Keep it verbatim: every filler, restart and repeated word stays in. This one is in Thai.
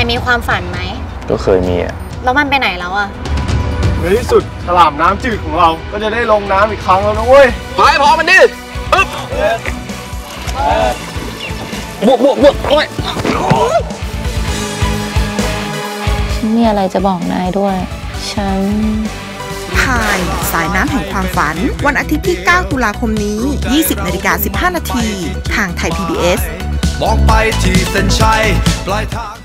ายมีความฝันไหมก็เคยมีอ่ะแล้วมันไปไหนแล้วอ่ะในที่สุดฉลามน้ำจืดของเราก็จะได้ลงน้ำอีกครั้งแล้วนะเว้ยไปพอมันดิอึ๊บบวกบวกบวกโอ้ยฉันมีอะไรจะบอกนายด้วยฉันพายสายน้ำแห่งความฝันวันอาทิตย์ที่เก้าตุลาคมนี้ ยี่สิบนาฬิกาสิบห้านาทีทางไทย พี บี เอส มองไปที่เส้นชัยปลายทาง